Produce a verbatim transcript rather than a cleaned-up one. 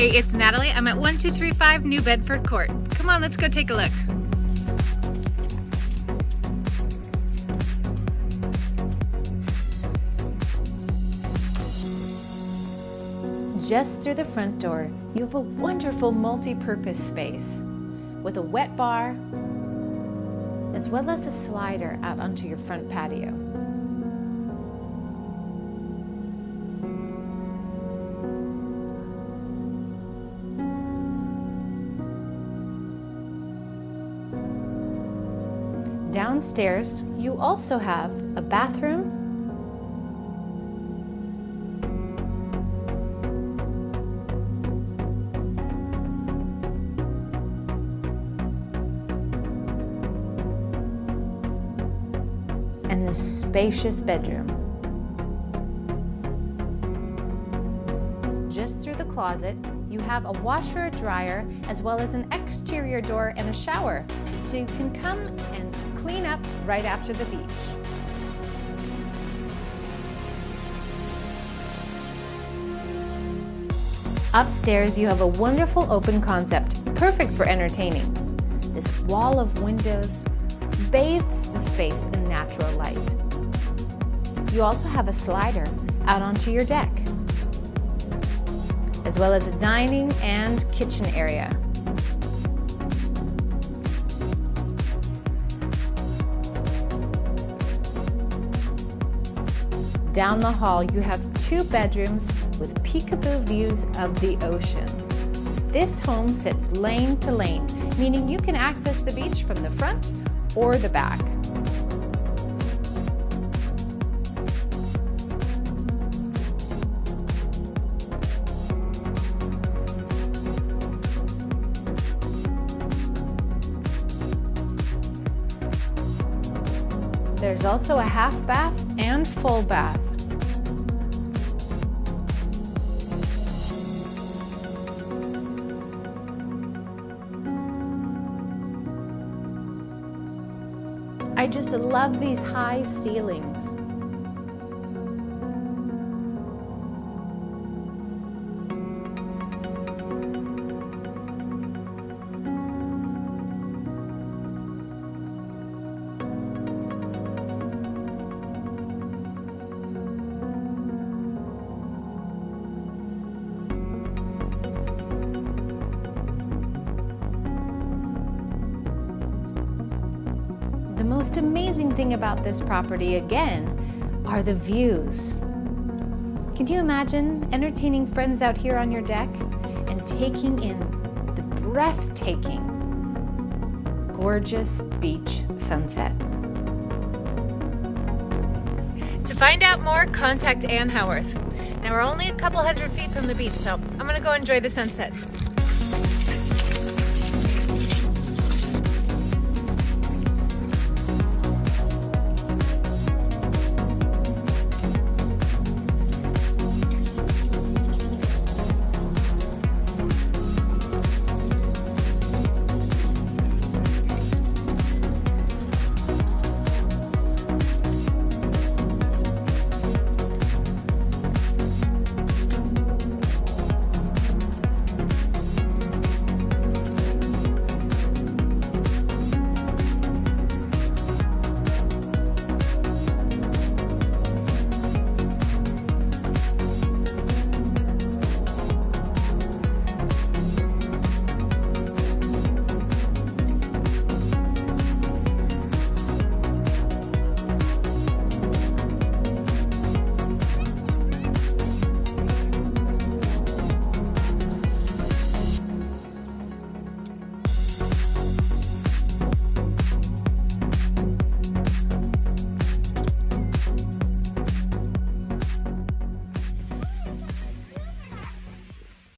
Hey, it's Natalie. I'm at one two three five New Bedford Court. Come on, let's go take a look. Just through the front door, you have a wonderful multi-purpose space with a wet bar, as well as a slider out onto your front patio. Downstairs, you also have a bathroom, and the spacious bedroom. Just through the closet, you have a washer, a dryer, as well as an exterior door and a shower, so you can come and clean up right after the beach. Upstairs, you have a wonderful open concept, perfect for entertaining. This wall of windows bathes the space in natural light. You also have a slider out onto your deck, as well as a dining and kitchen area. Down the hall, you have two bedrooms with peekaboo views of the ocean. This home sits lane to lane, meaning you can access the beach from the front or the back. There's also a half bath and full bath. I just love these high ceilings. The most amazing thing about this property, again, are the views. Can you imagine entertaining friends out here on your deck and taking in the breathtaking, gorgeous beach sunset? To find out more, contact Ann Howarth. Now, we're only a couple hundred feet from the beach, so I'm gonna go enjoy the sunset.